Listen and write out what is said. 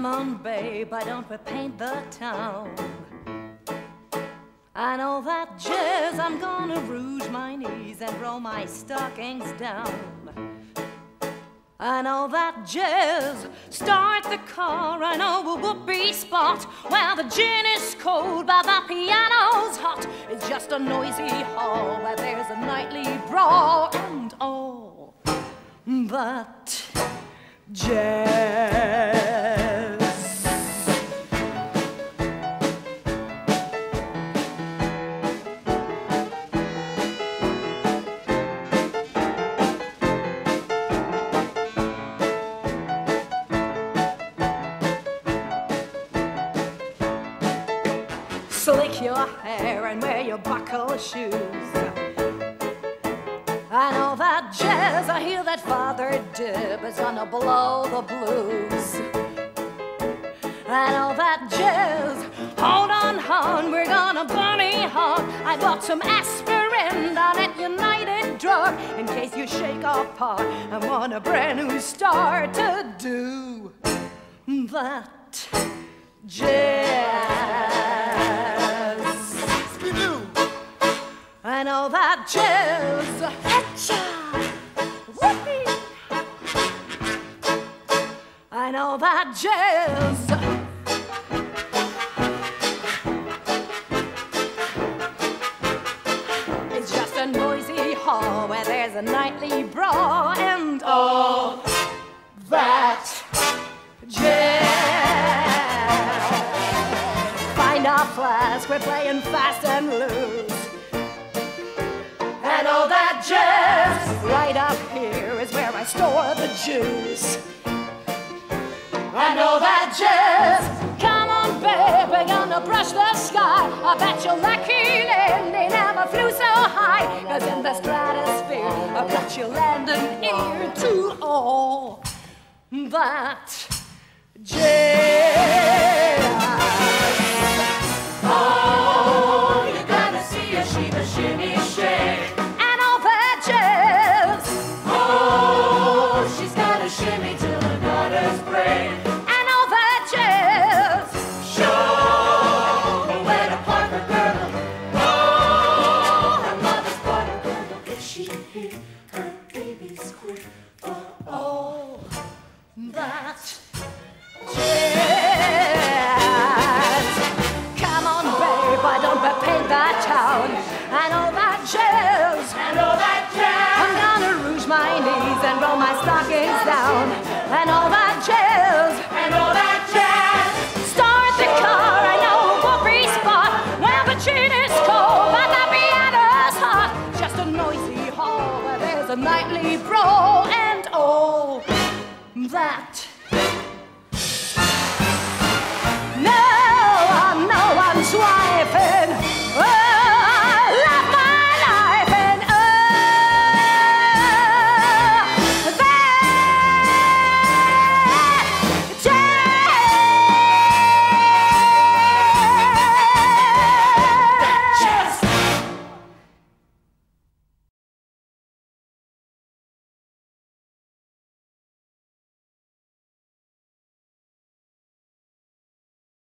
Come on, babe, why don't we paint the town? I know that jazz, I'm gonna rouge my knees and roll my stockings down. I know that jazz, start the car, I know a whoopee spot where the gin is cold, but the piano's hot. It's just a noisy hall where there's a nightly brawl and all but jazz. Slick your hair and wear your buckle shoes. I know that jazz, I hear that Father Dib is gonna blow the blues. I know that jazz, hold on, hon, we're gonna bunny hop. I got some aspirin down at United Drug in case you shake or part. I want a brand new start to do that jazz. I know that jazz, whoopee. I know that jazz. It's just a noisy hall where there's a nightly brawl and all that jazz. Find our flask, we're playing fast and loose. I know that jazz. Right up here is where I store the juice. I know that jazz. Come on, babe, we're gonna brush the sky. I bet you're lucky they never flew so high. Cause in the stratosphere, I bet you lend an ear to all that jazz. Oh, you gotta see a Sheba shimmy shake. Shimmy till the daughters break. And all that jazz. Show where to park a girl. Oh, her mother's bought a girl. If she hear her baby squeak for all that jazz. Come on, babe, I don't repaint that town. And all that jazz. And all that jazz. I'm gonna rouge my knees and roll my stockings down. And all that jazz. And all that jazz. Start the car, I know a whoopee spot. Where the gin is cold, but the piano's hot. Just a noisy hall where there's a nightly brawl and all that